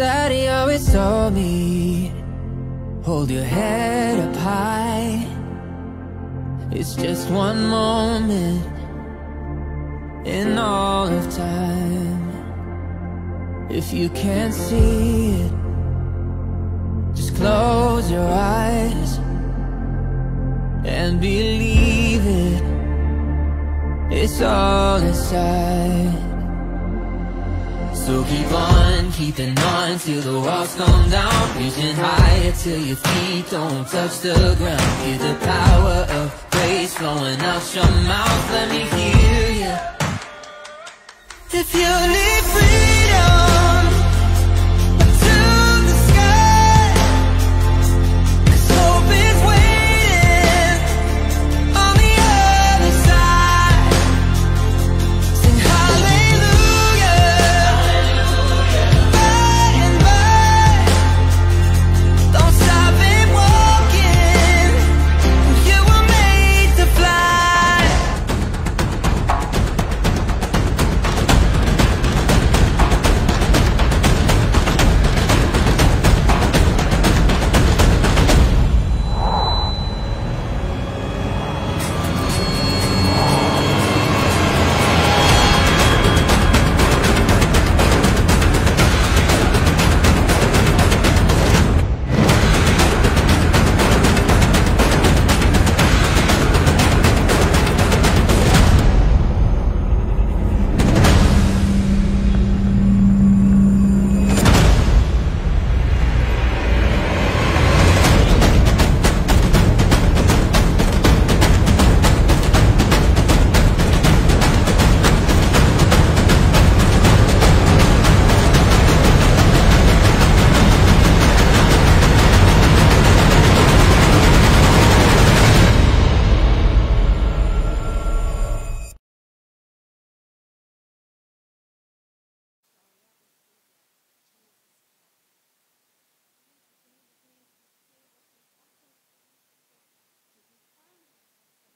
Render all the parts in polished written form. Daddy always told me, hold your head up high. It's just one moment in all of time. If you can't see it, just close your eyes and believe it. It's all inside. So keep on, keeping on, till the walls come down. Reaching higher till your feet don't touch the ground. Hear the power of grace flowing out your mouth. Let me hear you. If you need freedom to the sky, 'cause hope is waiting on the other side. Sing hallelujah, by and by. Don't stop it walking, you were made to fly.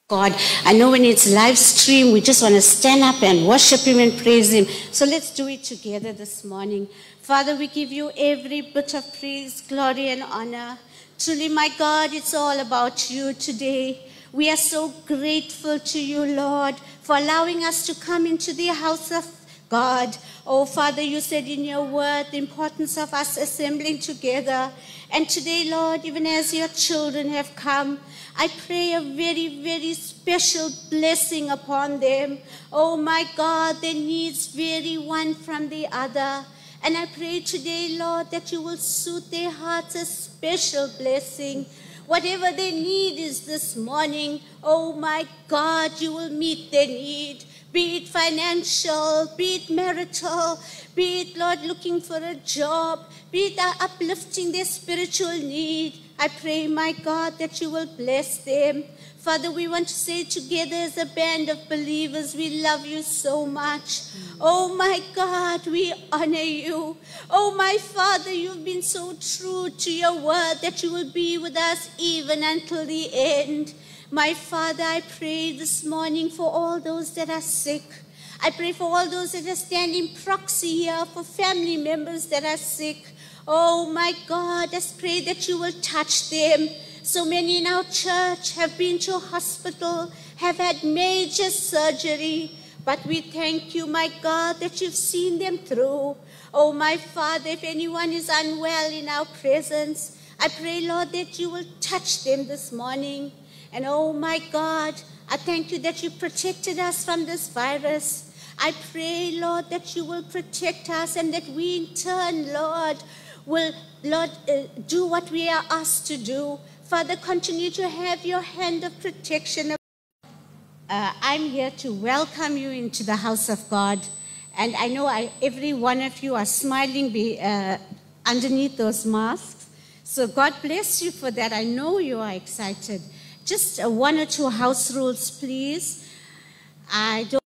God, I know when it's live stream, we just want to stand up and worship Him and praise Him. So let's do it together this morning. Father, we give you every bit of praise, glory and honor. Truly, my God, it's all about you today. We are so grateful to you, Lord, for allowing us to come into the house of God. Oh, Father, you said in your word the importance of us assembling together. And today, Lord, even as your children have come, I pray a very, very special blessing upon them. Oh, my God, their needs vary one from the other. And I pray today, Lord, that you will soothe their hearts a special blessing. Whatever their need is this morning, oh, my God, you will meet their need. Be it financial, be it marital, be it, Lord, looking for a job, be it uplifting their spiritual need. I pray, my God, that you will bless them. Father, we want to say together as a band of believers, we love you so much. Oh, my God, we honor you. Oh, my Father, you've been so true to your word that you will be with us even until the end. My Father, I pray this morning for all those that are sick. I pray for all those that are standing proxy here, for family members that are sick. Oh, my God, I pray that you will touch them. So many in our church have been to hospital, have had major surgery. But we thank you, my God, that you've seen them through. Oh, my Father, if anyone is unwell in our presence, I pray, Lord, that you will touch them this morning. And oh, my God, I thank you that you protected us from this virus. I pray, Lord, that you will protect us and that we in turn, Lord, will, Lord, do what we are asked to do. Father, continue to have your hand of protection. I'm here to welcome you into the house of God. And I know every one of you are smiling underneath those masks. So God bless you for that. I know you are excited. Just one or two house rules, please. I don't...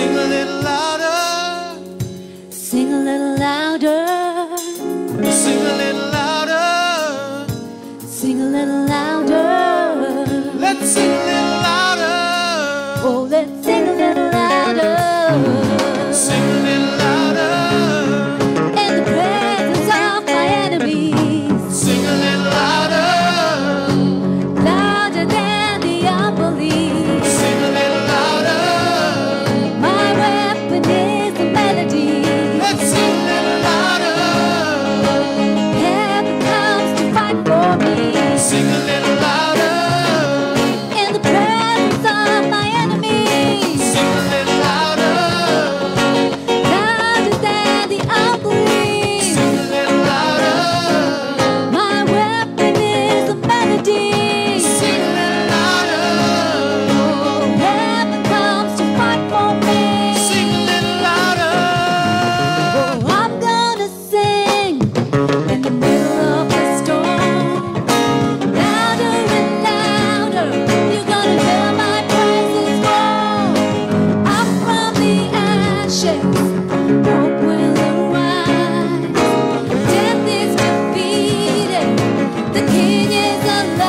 Sing a little louder. Sing a little louder. Sing a little louder. Sing a little louder. Let's sing a little louder. Oh, let's sing a little louder. Sing a little louder. In the presence of my enemies. Sing a little louder. Louder than the unbelief. Sing a little louder. My weapon is the melody. Let's sing a little louder. Heaven comes to fight for me. Sing a little louder. In the presence of my enemies. Sing a little louder. Louder than the unbelief. Sing a little louder. My weapon is the melody. Sing a little louder. Oh, heaven comes to fight for me. Sing a little louder. Oh, I'm gonna sing in the middle of the storm. Louder and louder, you're gonna hear my praises roll. Up from the ashes, hope will arise. Death is defeated, the King is alive.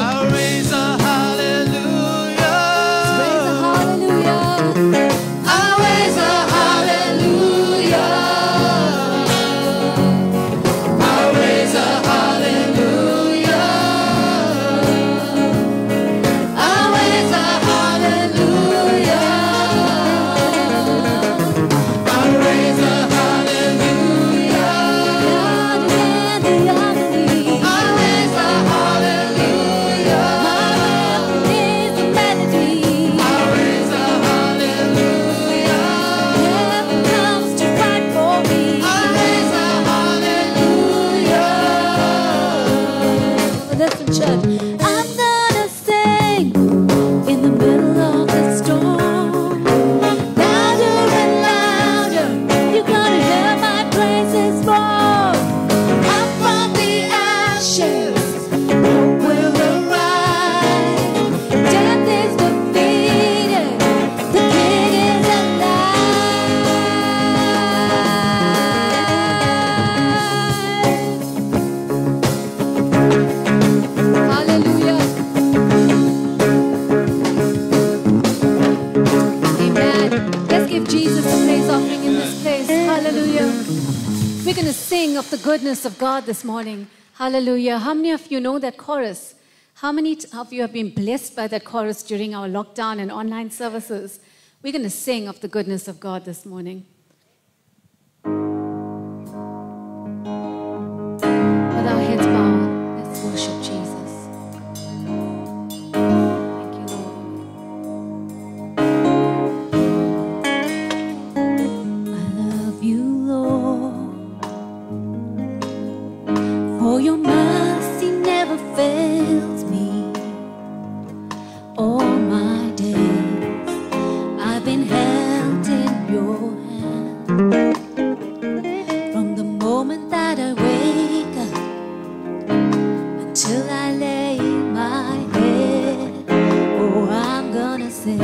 I'll raise a hallelujah. Raise a hallelujah. I'll raise a hallelujah. I'll raise a hallelujah. I'll raise a hallelujah. I'll raise a hallelujah. Louder than the unbelief. I'll raise a hallelujah. My weapon is the melody. I'll raise a hallelujah. Heaven comes to fight for me. I'll raise a hallelujah. Listen, church. I'm gonna sing in the middle of the storm. Louder and louder, you're gonna hear my praises roll. Up from the ashes, hope will arise. Death is defeated, the King is alive. Hallelujah. Amen. Let's give Jesus a praise offering in this place. Hallelujah. We're going to sing of the goodness of God this morning. Hallelujah. How many of you know that chorus? How many of you have been blessed by that chorus during our lockdown and online services? We're going to sing of the goodness of God this morning. With our heads bowed, let's worship Jesus. Thank you, Lord. I love you, Lord, for your mercy never fails me. All my days I've been held in your hand. From the moment that I wake up until I lay my head, oh, I'm gonna sing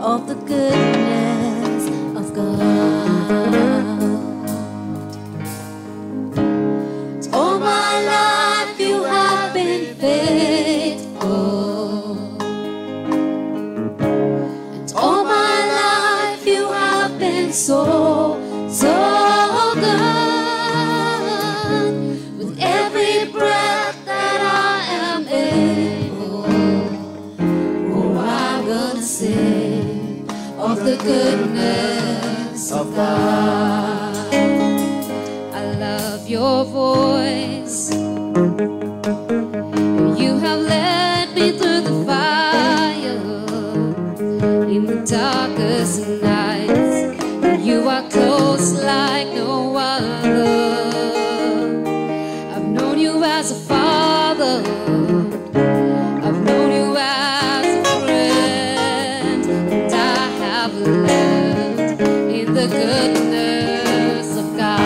of the goodness of God. All my life you have been faithful. And all my life you have been so good. With every breath that I am able, oh, I'm gonna sing of the goodness of God. I love your voice. You have led me through the fire in the darkest nights. You are close like no other. I've known you as a father. I've known you as a friend. And I have lived in the goodness of God.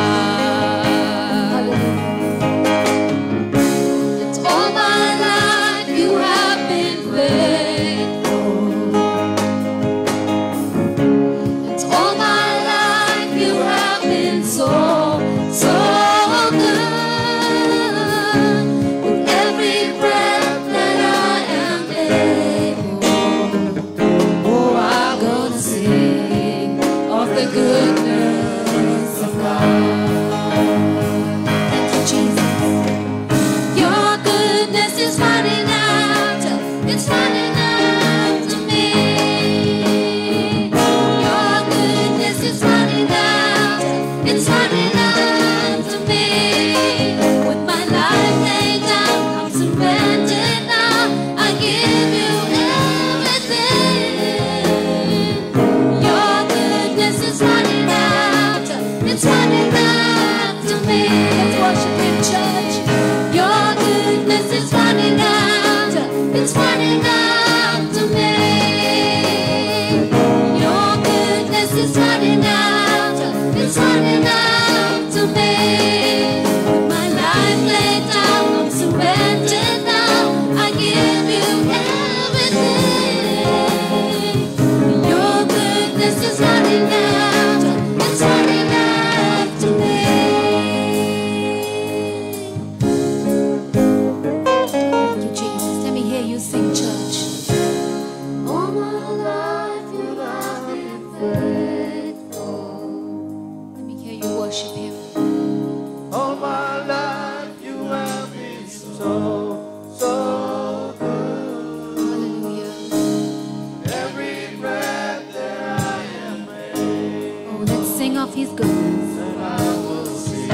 His goodness. And I will sing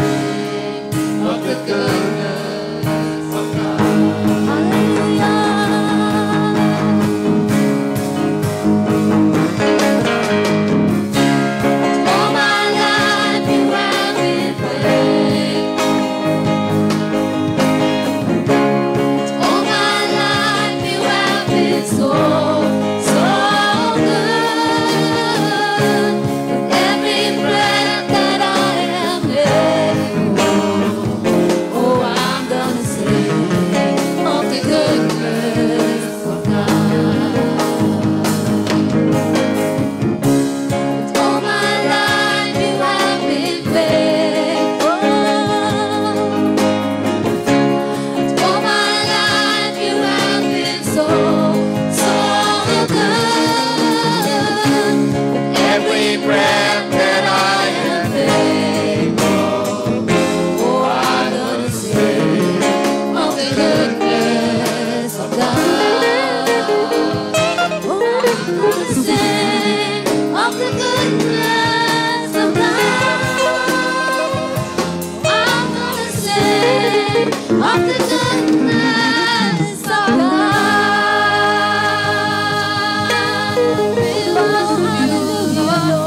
of the goodness of God. Hallelujah. All my life you have been faithful.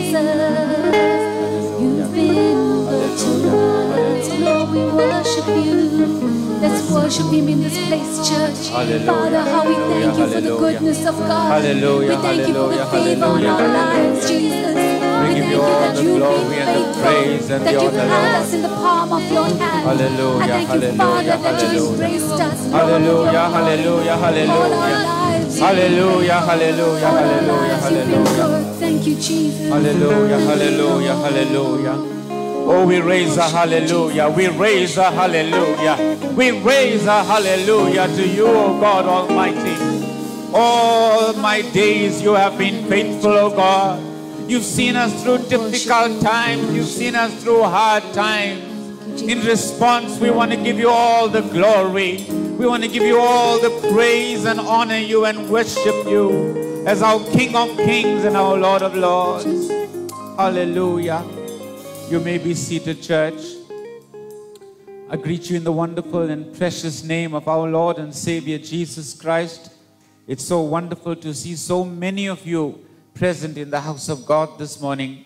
All my life you have been so good. Worship Him in this place, church. Hallelujah. Father, how we thank you for the goodness of God. Hallelujah. We thank you for the favor on our lives, Jesus. We give you all the glory and the praise and the honor, Lord. That you have us in the palm of your hand. Hallelujah. I thank you, Father, that you raised us. Hallelujah. Hallelujah. Hallelujah. Hallelujah. Hallelujah. Hallelujah. Hallelujah. Thank you, Jesus. Hallelujah. Hallelujah. Hallelujah. Oh, we raise a hallelujah. We raise a hallelujah. We raise a hallelujah to you, O God Almighty. All my days you have been faithful, O God. You've seen us through difficult times. You've seen us through hard times. In response, we want to give you all the glory. We want to give you all the praise and honor you and worship you as our King of Kings and our Lord of Lords. Hallelujah. You may be seated, church. I greet you in the wonderful and precious name of our Lord and Savior, Jesus Christ. It's so wonderful to see so many of you present in the house of God this morning.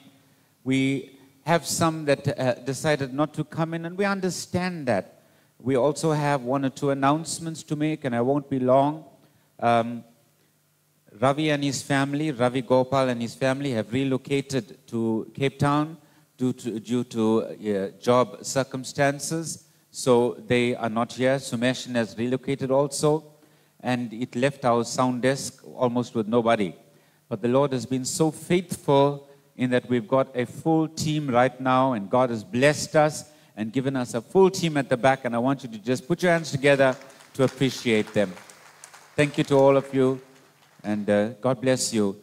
We have some that decided not to come in, and we understand that. We also have one or two announcements to make, and I won't be long. Ravi and his family, Ravi Gopal and his family, have relocated to Cape Town due to job circumstances, so they are not here. Sumeshin has relocated also, and it left our sound desk almost with nobody. But the Lord has been so faithful in that we've got a full team right now, and God has blessed us and given us a full team at the back, and I want you to just put your hands together to appreciate them. Thank you to all of you, and God bless you.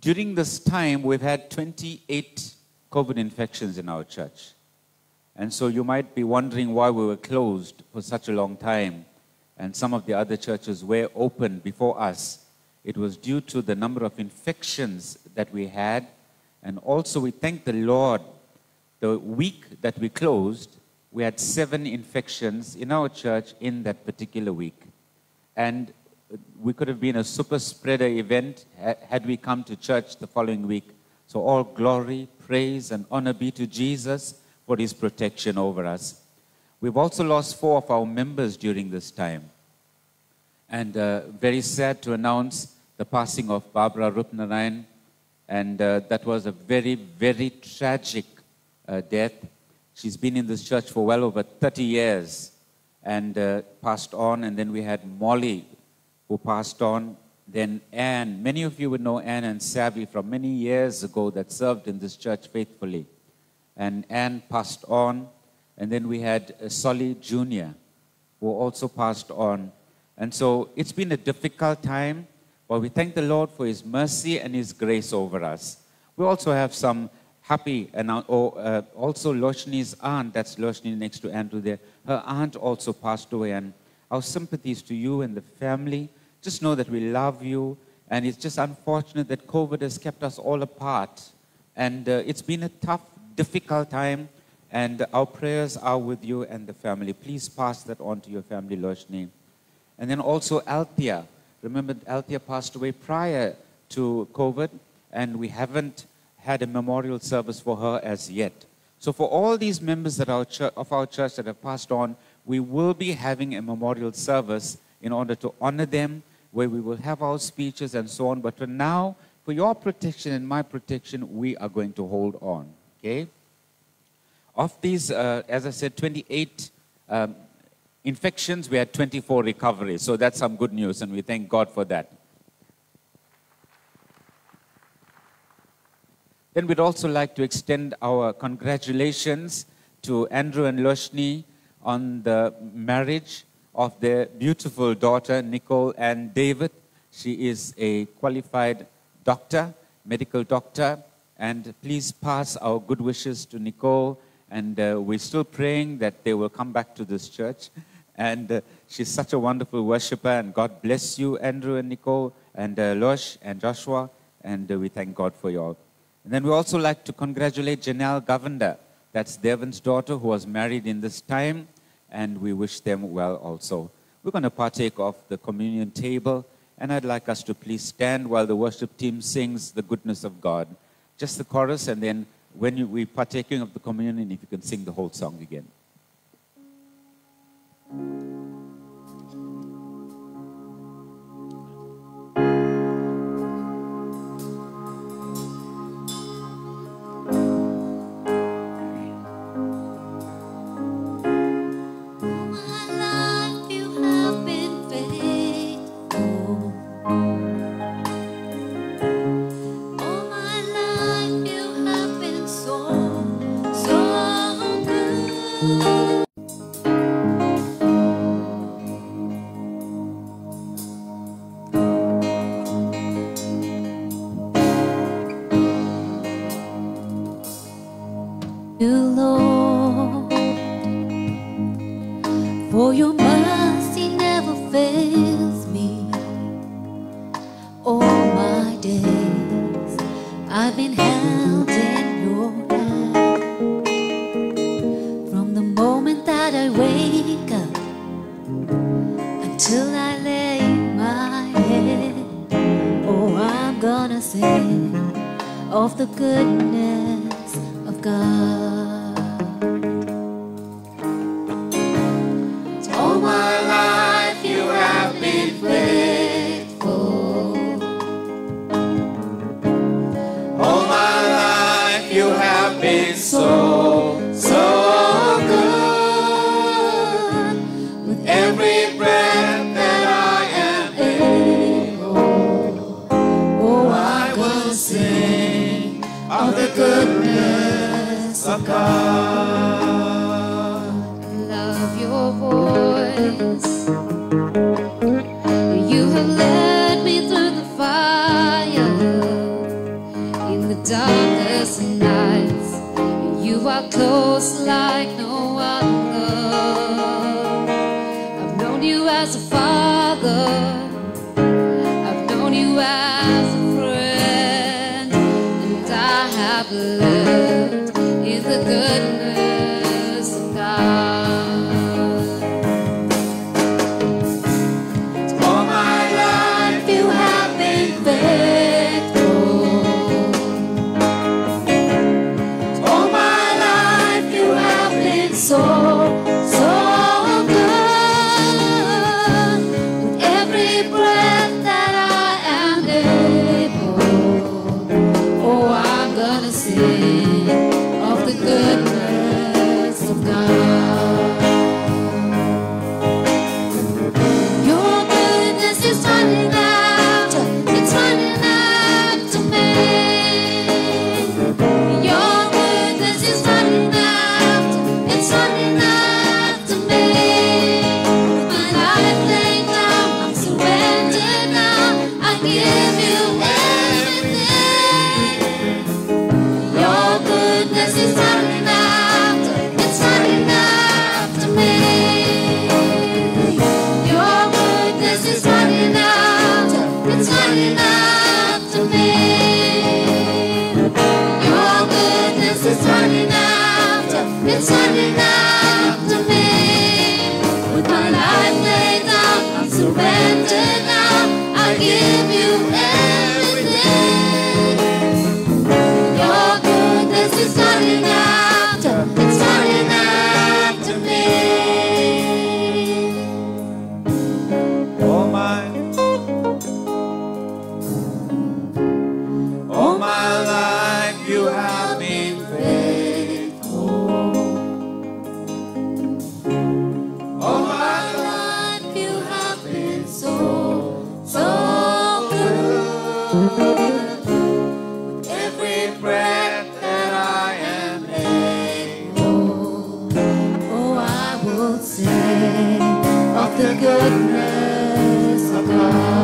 During this time, we've had 28 COVID infections in our church. And so you might be wondering why we were closed for such a long time, and some of the other churches were open before us. It was due to the number of infections that we had. And also, we thank the Lord. The week that we closed, we had 7 infections in our church in that particular week. And we could have been a super spreader event had we come to church the following week. So all glory, praise, and honor be to Jesus for His protection over us. We've also lost 4 of our members during this time. And very sad to announce the passing of Barbara Rupnarain. And that was a very, very tragic death. She's been in this church for well over 30 years and passed on. And then we had Molly, who passed on, then Anne. Many of you would know Anne and Savvy from many years ago that served in this church faithfully. And Anne passed on, and then we had Solly Jr., who also passed on. And so it's been a difficult time, but we thank the Lord for His mercy and His grace over us. We also have some happy, and also Loshni's aunt, that's Loshni next to Andrew there, her aunt also passed away, and Our sympathies to you and the family. Just know that we love you. And it's just unfortunate that COVID has kept us all apart. And it's been a tough, difficult time. And our prayers are with you and the family. Please pass that on to your family, Loshni. And then also Althea. Remember, Althea passed away prior to COVID. And we haven't had a memorial service for her as yet. So for all these members that of our church that have passed on, we will be having a memorial service in order to honor them, where we will have our speeches and so on. But for now, for your protection and my protection, we are going to hold on, okay? Of these, as I said, 28 infections, we had 24 recoveries. So that's some good news, and we thank God for that. Then we'd also like to extend our congratulations to Andrew and Loshni on the marriage of their beautiful daughter, Nicole and David. She is a qualified doctor, medical doctor. And please pass our good wishes to Nicole. And we're still praying that they will come back to this church. And she's such a wonderful worshiper. And God bless you, Andrew and Nicole, and Losh and Joshua. And we thank God for you all. And then we also like to congratulate Janelle Govender. That's Devon's daughter who was married in this time. And we wish them well also. We're going to partake of the communion table. And I'd like us to please stand while the worship team sings the goodness of God. Just the chorus, and then when we're partaking of the communion, if you can sing the whole song again. So, so good. With every Jesus is running after, it's running after me. With my life laid down, I'm surrendered now, I give you everything. Your goodness is running after, it's running after me. All mine, all my life, you have been faithful. All my life you have been so, so good. With every breath that I am able, oh, I will sing of the goodness of God.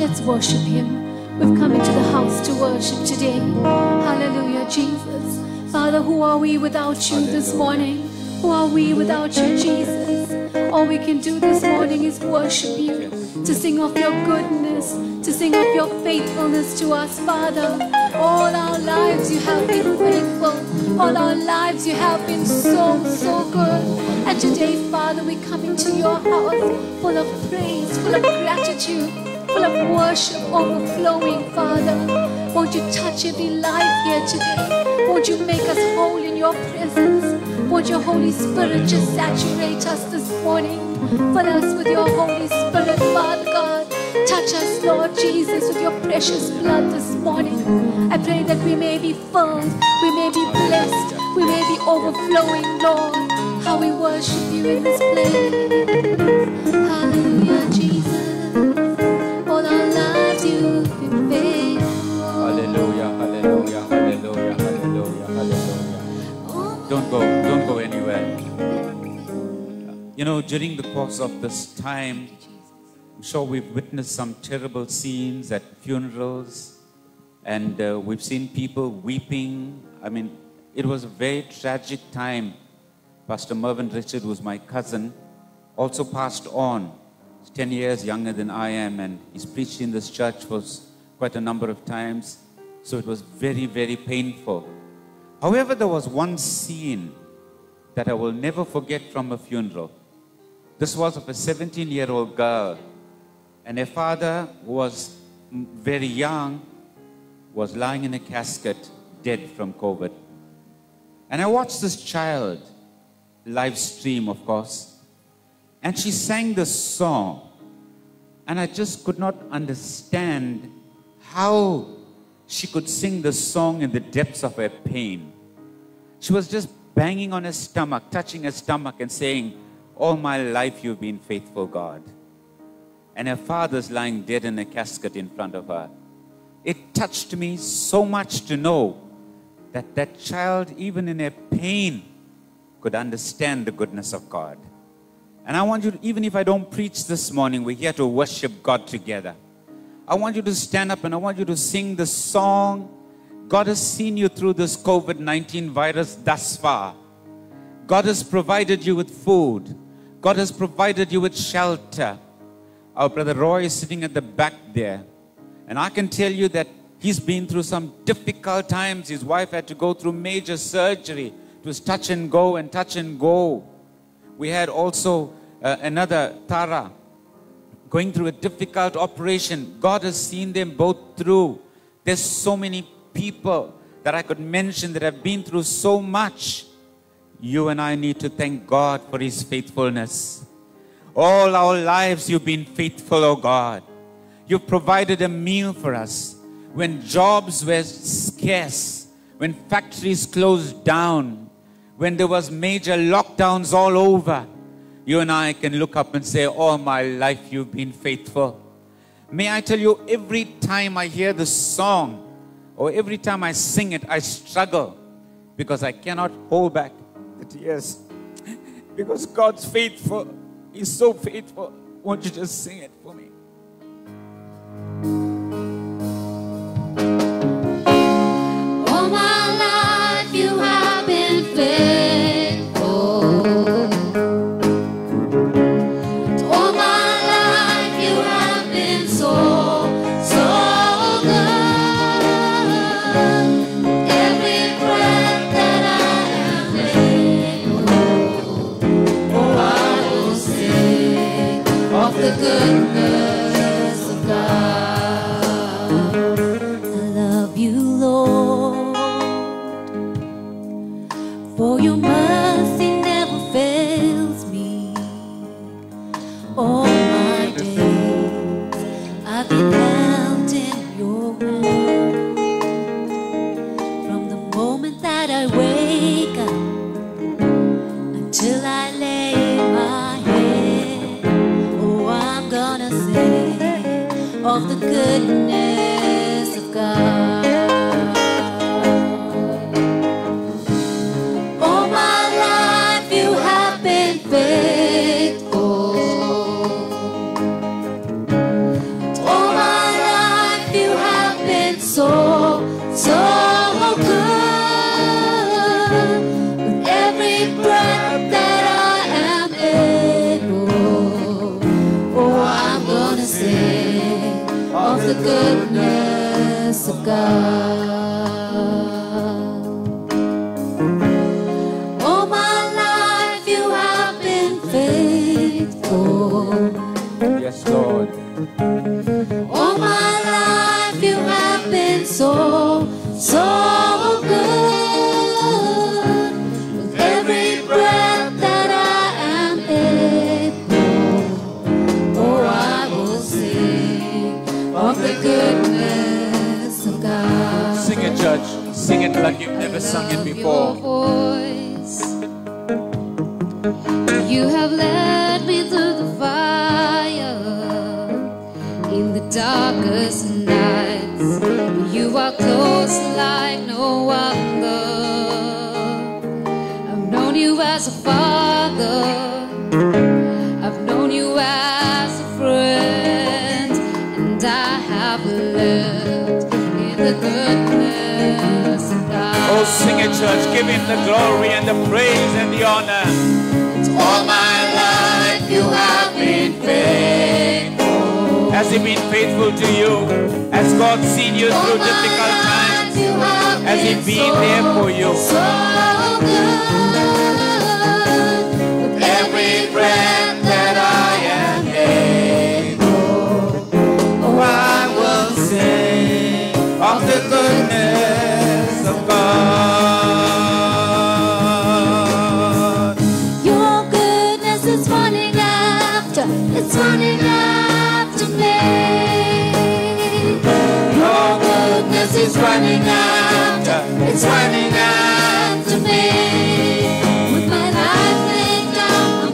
Let's worship Him. We've come into the house to worship today. Hallelujah, Jesus. Father, who are we without you this morning? Who are we without you, Jesus? All we can do this morning is worship you, to sing of your goodness, to sing of your faithfulness to us, Father. All our lives you have been faithful. All our lives you have been so, so good. And today, Father, we come into your house full of praise, full of gratitude, full of worship, overflowing, Father. Won't you touch every life here today? Won't you make us whole in your presence? Won't your Holy Spirit just saturate us this morning? Fill us with your Holy Spirit, Father God. Touch us, Lord Jesus, with your precious blood this morning. I pray that we may be filled, we may be blessed, we may be overflowing, Lord. How we worship you in this place. Hallelujah, Jesus. Don't go anywhere. You know, during the course of this time, I'm sure we've witnessed some terrible scenes at funerals, and we've seen people weeping. I mean, it was a very tragic time. Pastor Mervyn Richard, who's my cousin, also passed on. He's 10 years younger than I am, and he's preached in this church for quite a number of times. So it was very, very painful. However, there was one scene that I will never forget from a funeral. This was of a 17-year-old girl, and her father, who was very young, was lying in a casket, dead from COVID. And I watched this child, live stream, of course, and she sang this song, and I just could not understand how she could sing this song in the depths of her pain. She was just banging on her stomach, touching her stomach and saying, all my life you've been faithful, God. And her father's lying dead in a casket in front of her. It touched me so much to know that that child, even in her pain, could understand the goodness of God. And I want you to, even if I don't preach this morning, we're here to worship God together. I want you to stand up and I want you to sing this song. God has seen you through this COVID-19 virus thus far. God has provided you with food. God has provided you with shelter. Our brother Roy is sitting at the back there. And I can tell you that he's been through some difficult times. His wife had to go through major surgery. It was touch and go and touch and go. We had also another Tara going through a difficult operation. God has seen them both through. There's so many people that I could mention that have been through so much. You and I need to thank God for His faithfulness. All our lives you've been faithful, oh God. You've provided a meal for us. When jobs were scarce, when factories closed down, when there was major lockdowns all over, you and I can look up and say, all my life you've been faithful. May I tell you, every time I hear this song, or every time I sing it, I struggle because I cannot hold back the tears. Because God's faithful. He's so faithful. Won't you just sing it for me? All my life you have been faithful. All my life you have been so, so good. Every breath that I am able, oh, I will sing of the goodness. With my life laid down, I'm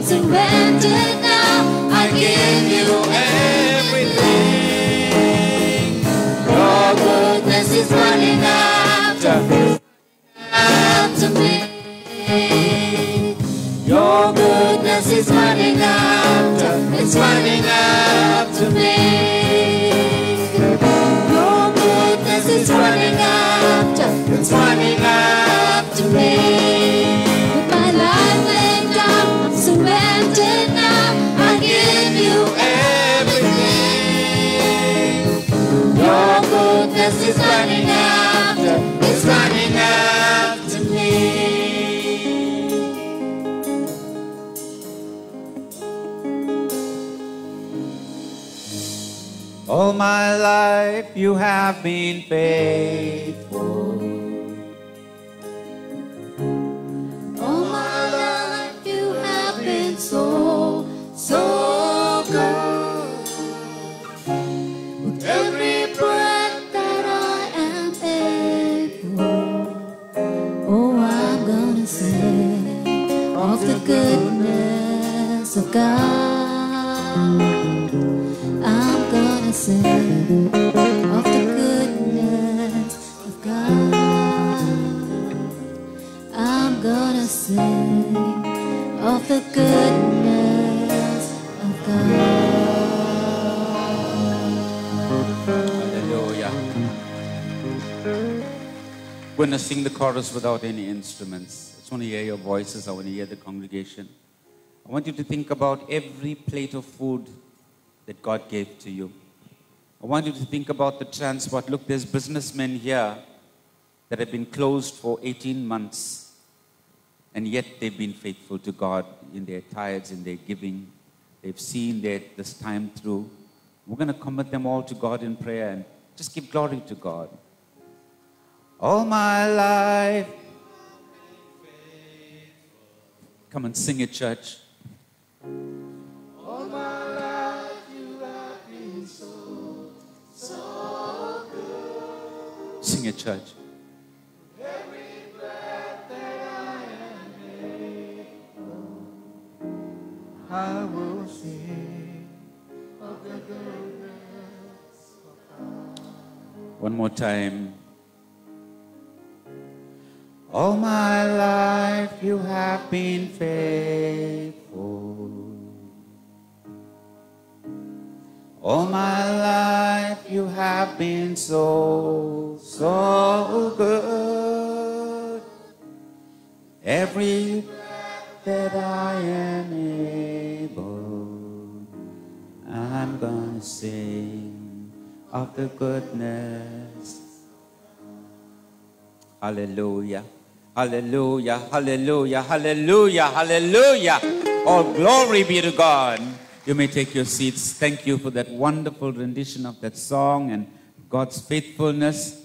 surrendered now. All my life you have been faithful. All my life you have been so, so good. With every breath that I am able, oh, I'm gonna sing of the goodness of God. I'm gonna sing of the goodness of God. I'm gonna sing of the goodness of God. Hallelujah. We're gonna sing the chorus without any instruments. I just want to hear your voices. I want to hear the congregation. I want you to think about every plate of food that God gave to you. I want you to think about the transport. Look, there's businessmen here that have been closed for 18 months, and yet they've been faithful to God in their tithes, in their giving. They've seen that this time through. We're going to commit them all to God in prayer and just give glory to God. All my life. Come and sing it, church. Sing it, church. Every breath that I am able, I will sing of the goodness of God. One more time. All my life you have been faithful. All my life you have been so, so good. Every breath that I am able, I'm gonna sing of the goodness. Hallelujah, hallelujah, hallelujah, hallelujah, hallelujah. All glory be to God. You may take your seats. Thank you for that wonderful rendition of that song and God's faithfulness.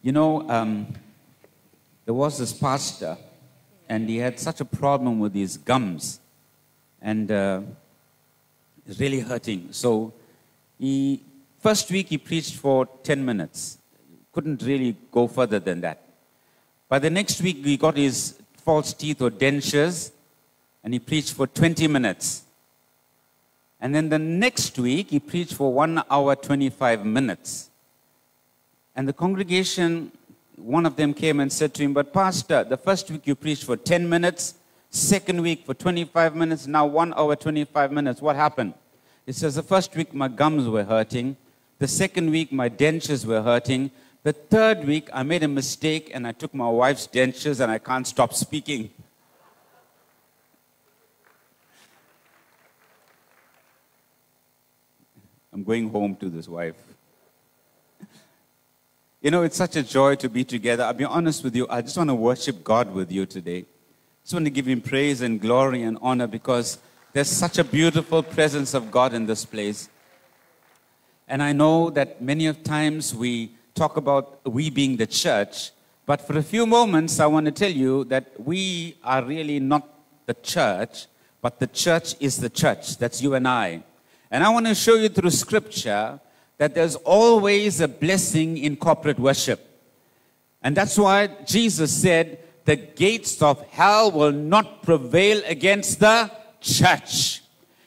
You know, there was this pastor, and he had such a problem with his gums, and it's really hurting. So, first week he preached for 10 minutes. Couldn't really go further than that. By the next week, he got his false teeth or dentures, and he preached for 20 minutes. And then the next week, he preached for 1 hour, 25 minutes. And the congregation, one of them came and said to him, "But pastor, the first week you preached for 10 minutes, second week for 25 minutes, now 1 hour, 25 minutes. What happened?" He says, "The first week my gums were hurting. The second week my dentures were hurting. The third week I made a mistake and I took my wife's dentures and I can't stop speaking." I'm going home to this wife. You know, it's such a joy to be together. I'll be honest with you. I just want to worship God with you today. I just want to give Him praise and glory and honor because there's such a beautiful presence of God in this place. And I know that many of times we talk about we being the church, but for a few moments I want to tell you that we are really not the church, but the church is the church. That's you and I. And I want to show you through Scripture that there's always a blessing in corporate worship. And that's why Jesus said, the gates of hell will not prevail against the church.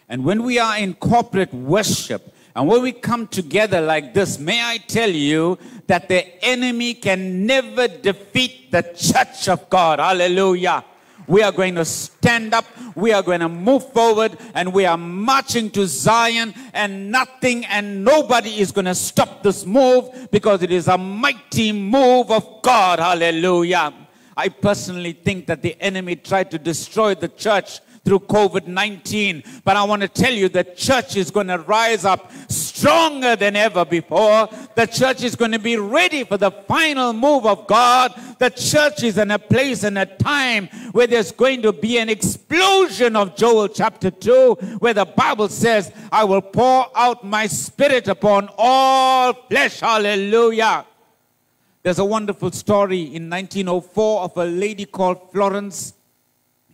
And when we are in corporate worship, and when we come together like this, may I tell you that the enemy can never defeat the church of God. Hallelujah. We are going to stand up, we are going to move forward, and we are marching to Zion, and nothing and nobody is going to stop this move because it is a mighty move of God. Hallelujah. I personally think that the enemy tried to destroy the church through COVID-19, but I want to tell you the church is going to rise up strong. stronger than ever before. The church is going to be ready for the final move of God. The church is in a place and a time where there's going to be an explosion of Joel chapter 2, where the Bible says, I will pour out my spirit upon all flesh. Hallelujah. There's a wonderful story in 1904 of a lady called Florence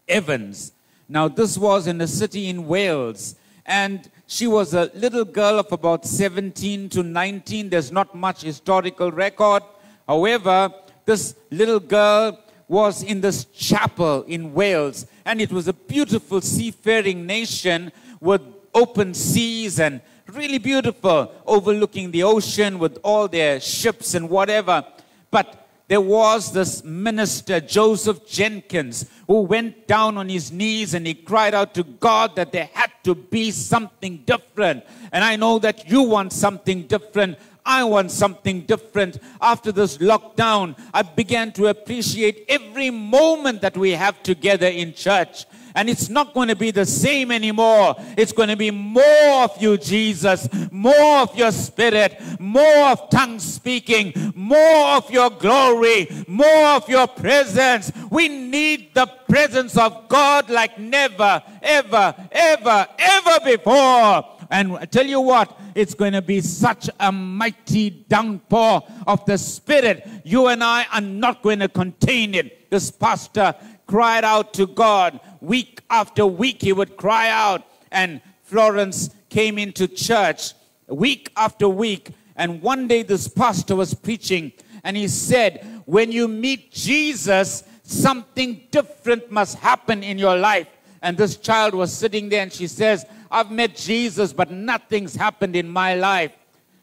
Evans. Now, this was in a city in Wales, and she was a little girl of about 17 to 19. There's not much historical record. However, this little girl was in this chapel in Wales, and it was a beautiful seafaring nation with open seas and really beautiful, overlooking the ocean with all their ships and whatever. But there was this minister, Joseph Jenkins, who went down on his knees and he cried out to God that there had to be something different. And I know that you want something different. I want something different. After this lockdown, I began to appreciate every moment that we have together in church. And it's not going to be the same anymore. It's going to be more of you, Jesus, more of your spirit, more of tongues speaking, more of your glory, more of your presence. We need the presence of God like never, ever, ever, ever before. And I tell you what, it's going to be such a mighty downpour of the Spirit. You and I are not going to contain it. This pastor cried out to God. Week after week, he would cry out. And Florence came into church week after week. And one day, this pastor was preaching. And he said, when you meet Jesus, something different must happen in your life. And this child was sitting there and she says, I've met Jesus, but nothing's happened in my life.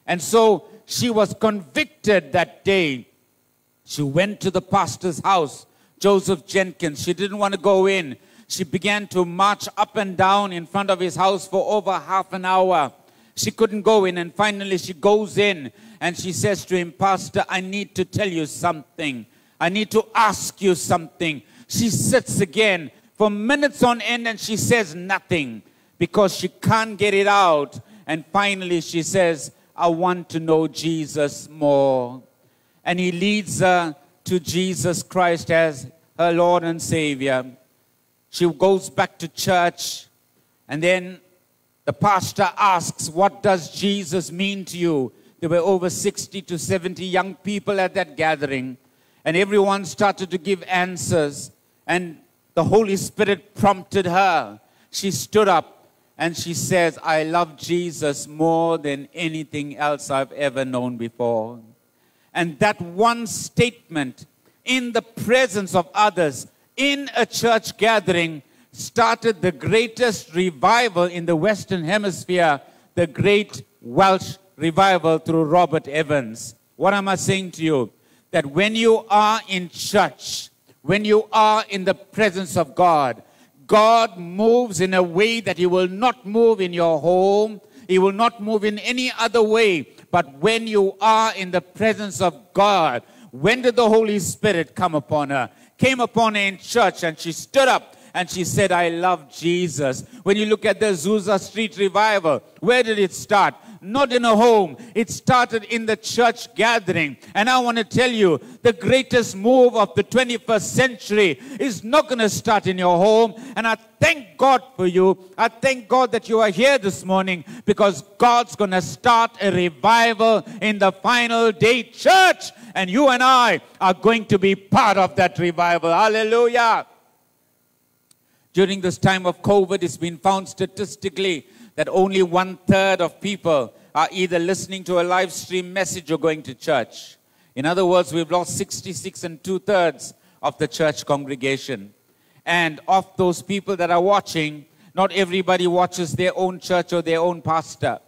And so she was convicted that day. She went to the pastor's house, Joseph Jenkins. She didn't want to go in. She began to march up and down in front of his house for over half an hour. She couldn't go in, and finally she goes in and she says to him, Pastor, I need to tell you something. I need to ask you something. She sits again for minutes on end and she says nothing, because she can't get it out. And finally she says, I want to know Jesus more. And he leads her to Jesus Christ as her Lord and Savior. She goes back to church. And then the pastor asks, what does Jesus mean to you? There were over 60 to 70 young people at that gathering. And everyone started to give answers. And the Holy Spirit prompted her. She stood up. And she says, I love Jesus more than anything else I've ever known before. And that one statement in the presence of others in a church gathering started the greatest revival in the Western Hemisphere, the great Welsh revival through Robert Evans. What am I saying to you? That when you are in church, when you are in the presence of God, God moves in a way that He will not move in your home. He will not move in any other way. But when you are in the presence of God, when did the Holy Spirit come upon her? Came upon her in church, and she stood up and she said, I love Jesus. When you look at the Azusa Street revival, where did it start? Not in a home. It started in the church gathering. And I want to tell you, the greatest move of the 21st century is not going to start in your home. And I thank God for you. I thank God that you are here this morning, because God's going to start a revival in the final day church. And you and I are going to be part of that revival. Hallelujah. During this time of COVID, it's been found statistically that only 1/3 of people are either listening to a live stream message or going to church. In other words, we've lost 66 2/3 of the church congregation. And of those people that are watching, not everybody watches their own church or their own pastor.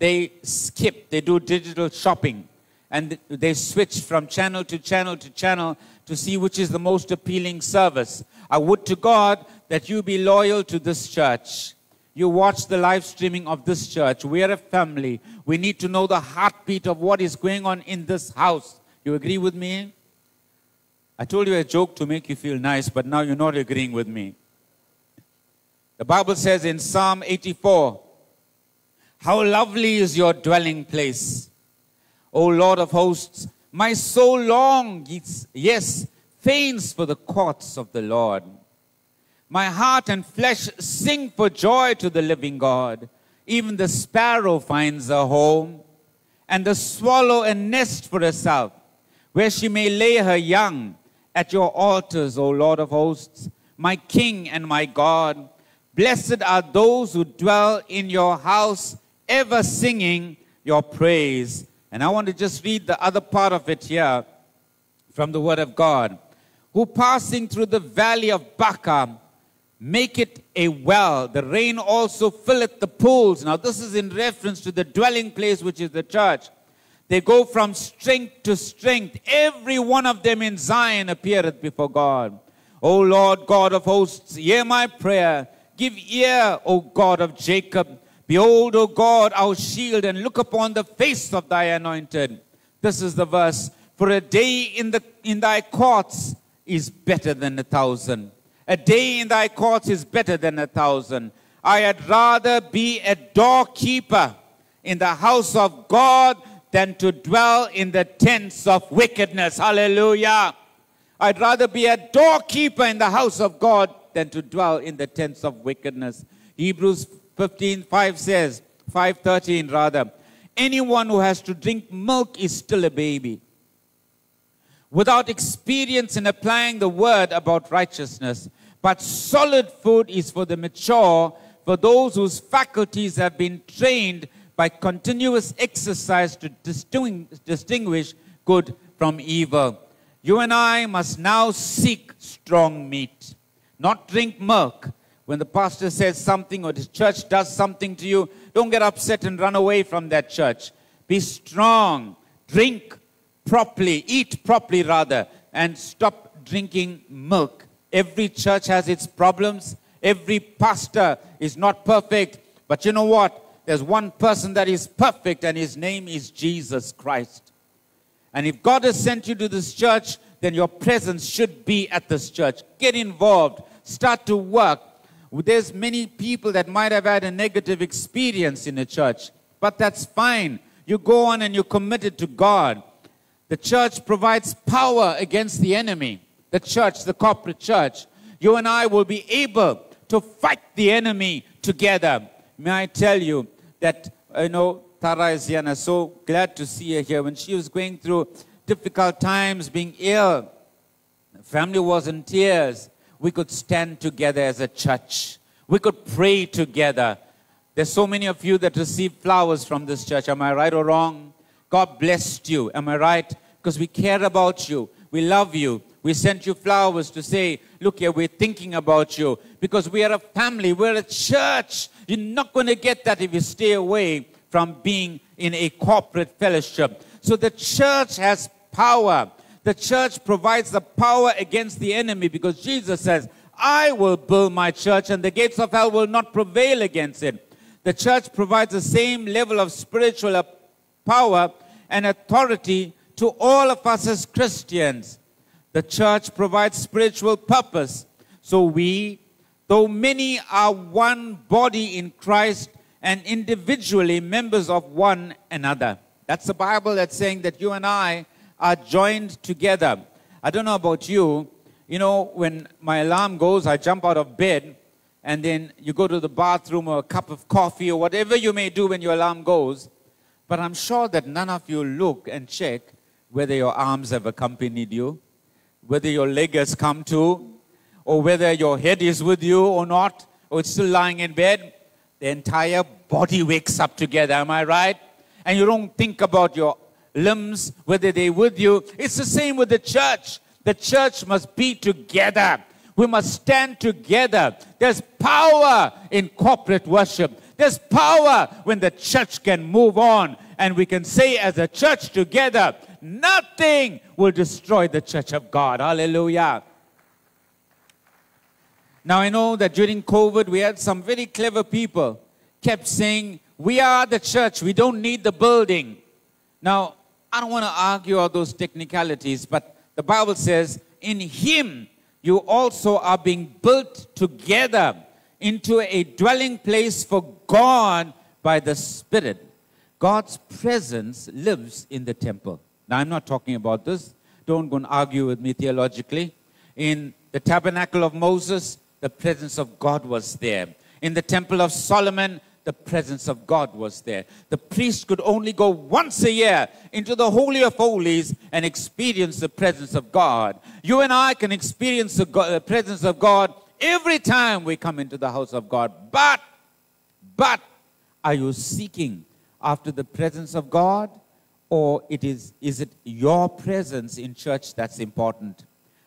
They skip, they do digital shopping, and they switch from channel to channel to channel to see which is the most appealing service. I would to God that you be loyal to this church. You watch the live streaming of this church. We are a family. We need to know the heartbeat of what is going on in this house. You agree with me? I told you a joke to make you feel nice, but now you're not agreeing with me. The Bible says in Psalm 84, How lovely is your dwelling place, O Lord of hosts. My soul longs, yes, faints for the courts of the Lord. My heart and flesh sing for joy to the living God. Even the sparrow finds a home, and the swallow a nest for herself, where she may lay her young. At your altars, O Lord of hosts, my King and my God, blessed are those who dwell in your house, ever singing your praise. And I want to just read the other part of it here from the Word of God. Who passing through the valley of Baca, make it a well. The rain also filleth the pools. Now this is in reference to the dwelling place, which is the church. They go from strength to strength. Every one of them in Zion appeareth before God. O Lord God of hosts, hear my prayer. Give ear, O God of Jacob. Behold, O God, our shield, and look upon the face of thy anointed. This is the verse. For a day in thy courts is better than 1,000. A day in thy courts is better than 1,000. I had rather be a doorkeeper in the house of God than to dwell in the tents of wickedness. Hallelujah. I'd rather be a doorkeeper in the house of God than to dwell in the tents of wickedness. Hebrews 15:5 says, 5:13 rather, anyone who has to drink milk is still a baby, without experience in applying the word about righteousness. But solid food is for the mature, for those whose faculties have been trained by continuous exercise to distinguish good from evil. You and I must now seek strong meat, not drink milk. When the pastor says something or the church does something to you, don't get upset and run away from that church. Be strong, drink properly, eat properly rather, and stop drinking milk. Every church has its problems. Every pastor is not perfect. But you know what? There's one person that is perfect, and his name is Jesus Christ. And if God has sent you to this church, then your presence should be at this church. Get involved. Start to work. There's many people that might have had a negative experience in a church, but that's fine. You go on and you're committed to God. The church provides power against the enemy. The church, the corporate church. You and I will be able to fight the enemy together. May I tell you that, you know, Tara is here, and I'm so glad to see her here. When she was going through difficult times, being ill, the family was in tears. We could stand together as a church. We could pray together. There's so many of you that receive flowers from this church. Am I right or wrong? God blessed you. Am I right? Because we care about you. We love you. We sent you flowers to say, look here, we're thinking about you. Because we are a family. We're a church. You're not going to get that if you stay away from being in a corporate fellowship. So the church has power. The church provides the power against the enemy, because Jesus says, I will build my church and the gates of hell will not prevail against it. The church provides the same level of spiritual power and authority to all of us as Christians. The church provides spiritual purpose. So we, though many are one body in Christ and individually members of one another. That's the Bible that's saying that you and I are joined together. I don't know about you. You know, when my alarm goes, I jump out of bed, and then you go to the bathroom or a cup of coffee or whatever you may do when your alarm goes. But I'm sure that none of you look and check whether your arms have accompanied you, whether your leg has come to, or whether your head is with you or not, or it's still lying in bed. The entire body wakes up together, am I right? And you don't think about your limbs, whether they're with you. It's the same with the church. The church must be together. We must stand together. There's power in corporate worship. There's power when the church can move on, and we can say as a church together, nothing will destroy the church of God. Hallelujah. Now I know that during COVID, we had some very clever people kept saying, we are the church, we don't need the building. Now, I don't want to argue all those technicalities, but the Bible says, in Him, you also are being built together into a dwelling place for God by the Spirit, God's presence lives in the temple. Now, I'm not talking about this. Don't go and argue with me theologically. In the tabernacle of Moses, the presence of God was there. In the temple of Solomon, the presence of God was there. The priest could only go once a year into the Holy of Holies and experience the presence of God. You and I can experience the presence of God every time we come into the house of God. But are you seeking after the presence of God? Or is it your presence in church that's important?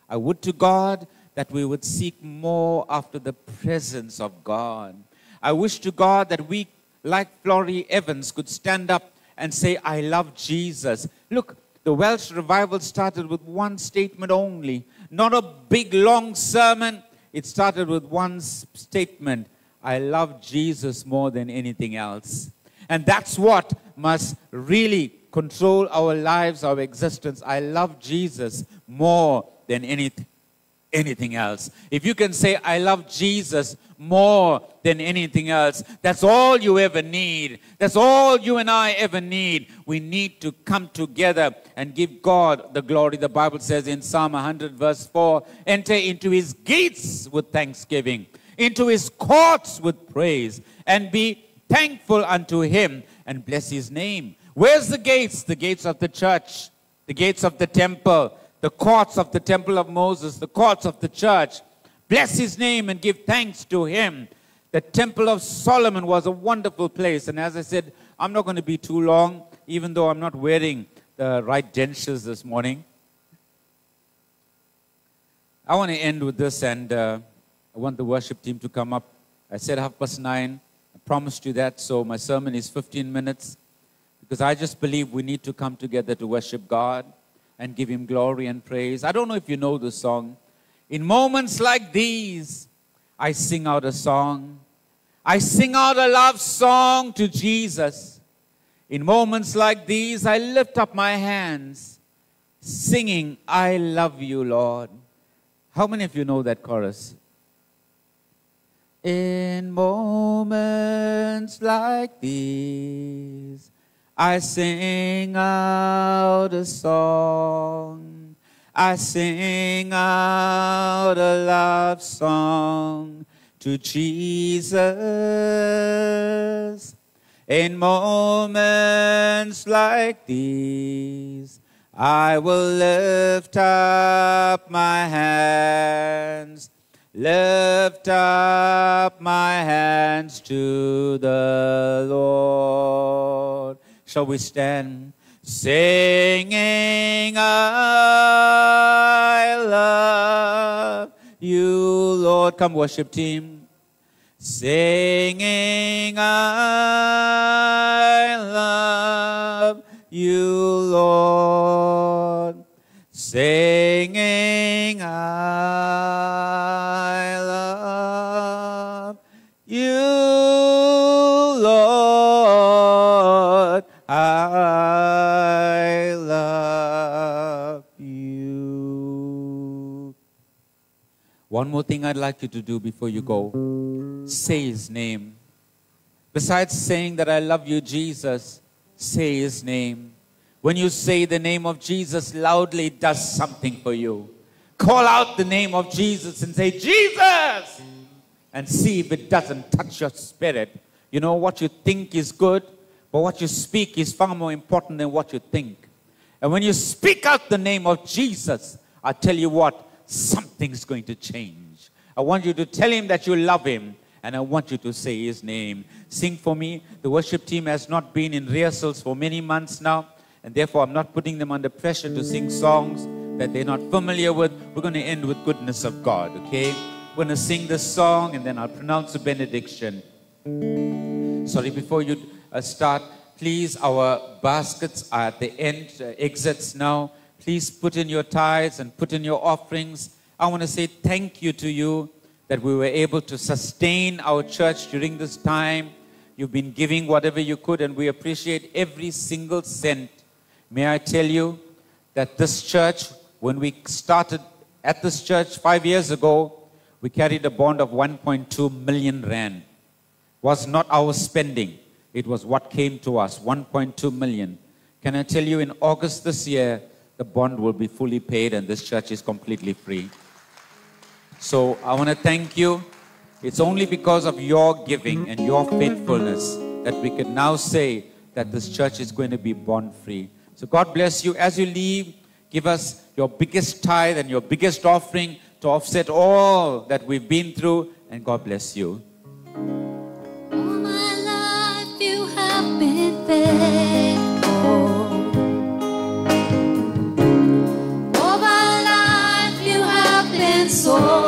I would to God that we would seek more after the presence of God. I wish to God that we, like Florence Evans, could stand up and say, I love Jesus. Look, the Welsh revival started with one statement only. Not a big, long sermon. It started with one statement. I love Jesus more than anything else. And that's what must really control our lives, our existence. I love Jesus more than anything else. If you can say, I love Jesus more than anything else, that's all you ever need. That's all you and I ever need. We need to come together and give God the glory. The Bible says in Psalm 100 verse 4, enter into his gates with thanksgiving, into his courts with praise, and be thankful unto him and bless his name. Where's the gates? The gates of the church, the gates of the temple, the courts of the temple of Moses, the courts of the church. Bless his name and give thanks to him. The temple of Solomon was a wonderful place. And as I said, I'm not going to be too long, even though I'm not wearing the right dentures this morning. I want to end with this, and I want the worship team to come up. I said 9:30. I promised you that, so my sermon is 15 minutes. Because I just believe we need to come together to worship God and give him glory and praise. I don't know if you know this song. In moments like these, I sing out a song. I sing out a love song to Jesus. In moments like these, I lift up my hands, singing, I love you, Lord. How many of you know that chorus? In moments like these, I sing out a song. I sing out a love song to Jesus. In moments like these, I will lift up my hands, lift up my hands to the Lord. Shall we stand? Singing, I love you, Lord. Come, worship team. Singing, I love you, Lord. Singing, I love you, Lord. I love you. One more thing I'd like you to do before you go. Say his name. Besides saying that I love you, Jesus, say his name. When you say the name of Jesus loudly, it does something for you. Call out the name of Jesus and say, Jesus! And see if it doesn't touch your spirit. You know, what you think is good, but what you speak is far more important than what you think. And when you speak out the name of Jesus, I tell you what, something's going to change. I want you to tell him that you love him, and I want you to say his name. Sing for me. The worship team has not been in rehearsals for many months now, and therefore I'm not putting them under pressure to sing songs that they're not familiar with. We're going to end with goodness of God, okay? We're going to sing this song, and then I'll pronounce a benediction. Sorry, before you start, please, our baskets are at the end, exits now. Please put in your tithes and put in your offerings. I want to say thank you to you that we were able to sustain our church during this time. You've been giving whatever you could, and we appreciate every single cent. May I tell you that this church, when we started at this church 5 years ago, we carried a bond of 1.2 million rand. Was not our spending. It was what came to us, 1.2 million. Can I tell you, in August this year, the bond will be fully paid and this church is completely free. So I want to thank you. It's only because of your giving and your faithfulness that we can now say that this church is going to be bond free. So God bless you. As you leave, give us your biggest tithe and your biggest offering to offset all that we've been through. And God bless you. All my life you have been faithful. All my life you have been so good.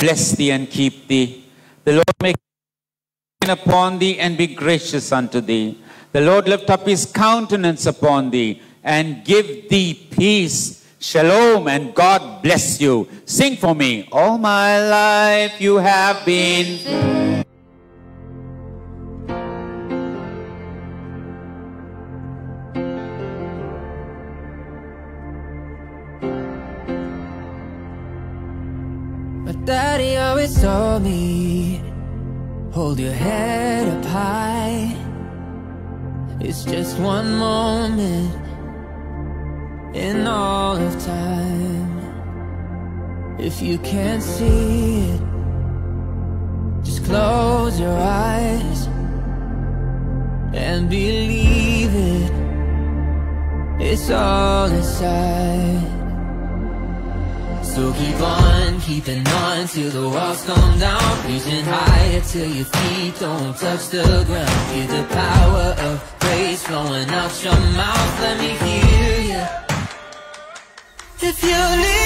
Bless thee and keep thee. The Lord make his face upon thee and be gracious unto thee. The Lord lift up his countenance upon thee and give thee peace. Shalom, and God bless you. Sing for me. All my life you have been faithful. Daddy always told me, hold your head up high. It's just one moment in all of time. If you can't see it, just close your eyes and believe it. It's all inside. So keep on, keeping on, till the walls come down. Reaching higher till your feet don't touch the ground. Hear the power of praise flowing out your mouth. Let me hear you. If you need